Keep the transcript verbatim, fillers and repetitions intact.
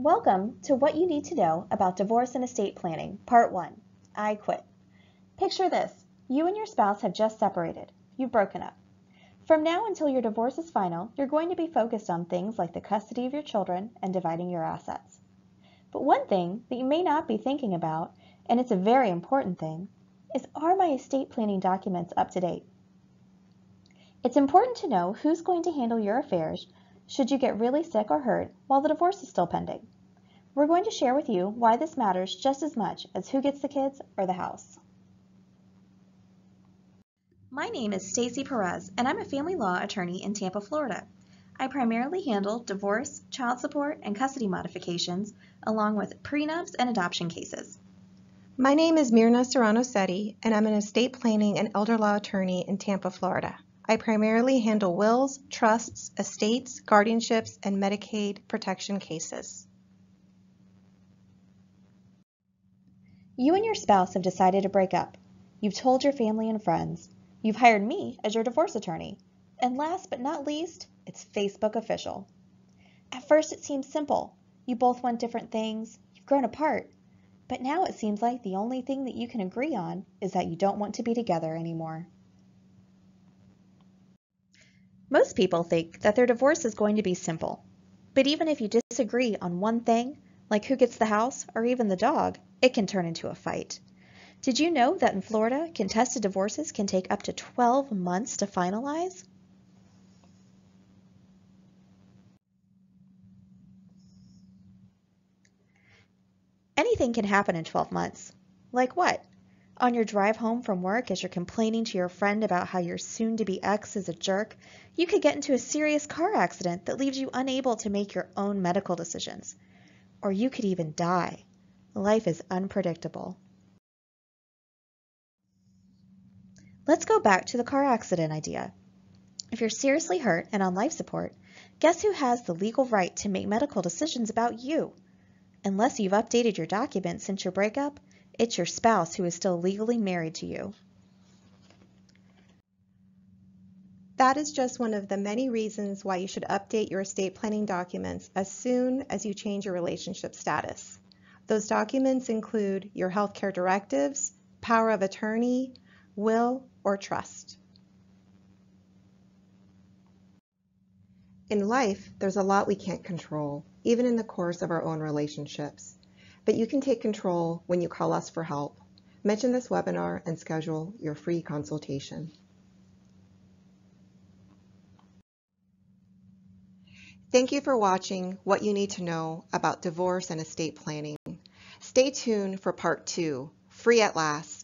Welcome to What You Need to Know About Divorce and Estate Planning, Part one, I Quit. Picture this, you and your spouse have just separated, you've broken up. From now until your divorce is final, you're going to be focused on things like the custody of your children and dividing your assets. But one thing that you may not be thinking about, and it's a very important thing, is are my estate planning documents up to date? It's important to know who's going to handle your affairs should you get really sick or hurt while the divorce is still pending. We're going to share with you why this matters just as much as who gets the kids or the house. My name is Stacy Perez, and I'm a family law attorney in Tampa, Florida. I primarily handle divorce, child support, and custody modifications, along with prenups and adoption cases. My name is Mirna Serrano Setti, and I'm an estate planning and elder law attorney in Tampa, Florida. I primarily handle wills, trusts, estates, guardianships, and Medicaid protection cases. You and your spouse have decided to break up. You've told your family and friends. You've hired me as your divorce attorney. And last but not least, it's Facebook official. At first it seems simple. You both want different things. You've grown apart. But now it seems like the only thing that you can agree on is that you don't want to be together anymore. Most people think that their divorce is going to be simple. But even if you disagree on one thing, like who gets the house or even the dog, it can turn into a fight. Did you know that in Florida, contested divorces can take up to twelve months to finalize? Anything can happen in twelve months. Like what? On your drive home from work, as you're complaining to your friend about how your soon-to-be ex is a jerk, you could get into a serious car accident that leaves you unable to make your own medical decisions. Or you could even die. Life is unpredictable. Let's go back to the car accident idea. If you're seriously hurt and on life support, guess who has the legal right to make medical decisions about you? Unless you've updated your documents since your breakup, it's your spouse who is still legally married to you. That is just one of the many reasons why you should update your estate planning documents as soon as you change your relationship status. Those documents include your health care directives, power of attorney, will, or trust. In life, there's a lot we can't control, even in the course of our own relationships. But you can take control when you call us for help. Mention this webinar and schedule your free consultation. Thank you for watching What You Need to Know About Divorce and Estate Planning. Stay tuned for part two, Free at Last.